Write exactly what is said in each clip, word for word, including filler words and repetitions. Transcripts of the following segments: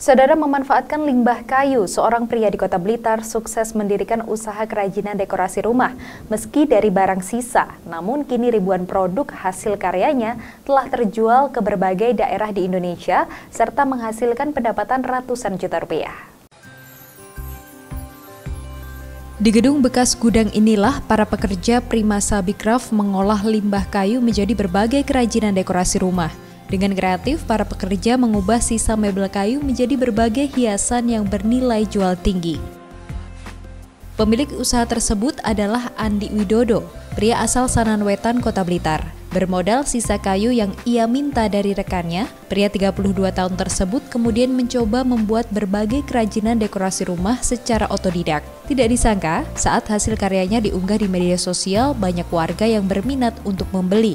Saudara, memanfaatkan limbah kayu, seorang pria di Kota Blitar sukses mendirikan usaha kerajinan dekorasi rumah meski dari barang sisa. Namun kini ribuan produk hasil karyanya telah terjual ke berbagai daerah di Indonesia serta menghasilkan pendapatan ratusan juta rupiah. Di gedung bekas gudang inilah para pekerja Prima Shaby Craft mengolah limbah kayu menjadi berbagai kerajinan dekorasi rumah. Dengan kreatif, para pekerja mengubah sisa mebel kayu menjadi berbagai hiasan yang bernilai jual tinggi. Pemilik usaha tersebut adalah Andyk Widodo, pria asal Sananwetan, Kota Blitar. Bermodal sisa kayu yang ia minta dari rekannya, pria tiga puluh dua tahun tersebut kemudian mencoba membuat berbagai kerajinan dekorasi rumah secara otodidak. Tidak disangka, saat hasil karyanya diunggah di media sosial, banyak warga yang berminat untuk membeli.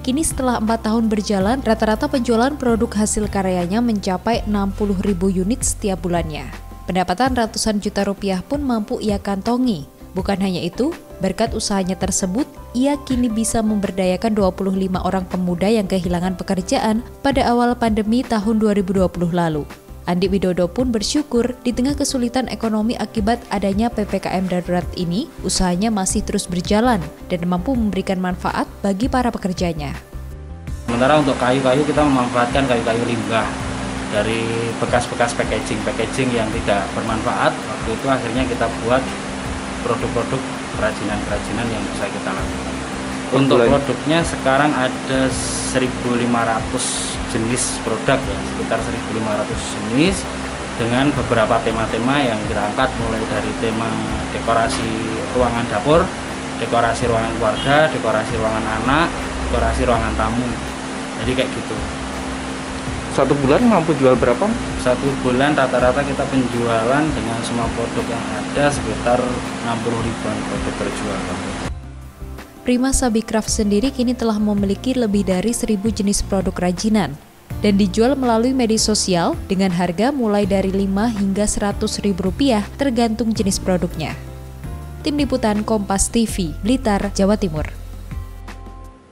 Kini setelah empat tahun berjalan, rata-rata penjualan produk hasil karyanya mencapai enam puluh ribu unit setiap bulannya. Pendapatan ratusan juta rupiah pun mampu ia kantongi. Bukan hanya itu, berkat usahanya tersebut, ia kini bisa memberdayakan dua puluh lima orang pemuda yang kehilangan pekerjaan pada awal pandemi tahun dua ribu dua puluh lalu. Andyk Widodo pun bersyukur di tengah kesulitan ekonomi akibat adanya P P K M darurat ini, usahanya masih terus berjalan dan mampu memberikan manfaat bagi para pekerjanya. Sementara untuk kayu-kayu, kita memanfaatkan kayu-kayu limbah dari bekas-bekas packaging-packaging yang tidak bermanfaat. Waktu itu akhirnya kita buat produk-produk kerajinan-kerajinan yang bisa kita lakukan. Untuk produknya sekarang ada seribu lima ratus jenis produk, ya, sekitar seribu lima ratus jenis dengan beberapa tema-tema yang kita angkat, mulai dari tema dekorasi ruangan dapur, dekorasi ruangan keluarga, dekorasi ruangan anak, dekorasi ruangan tamu. Jadi kayak gitu. Satu bulan mampu jual berapa? Satu bulan rata-rata kita penjualan dengan semua produk yang ada sekitar enam puluh ribuan produk terjual. Prima Shaby Craft sendiri kini telah memiliki lebih dari seribu jenis produk kerajinan dan dijual melalui media sosial dengan harga mulai dari lima hingga seratus ribu rupiah tergantung jenis produknya. Tim Liputan Kompas T V, Blitar, Jawa Timur.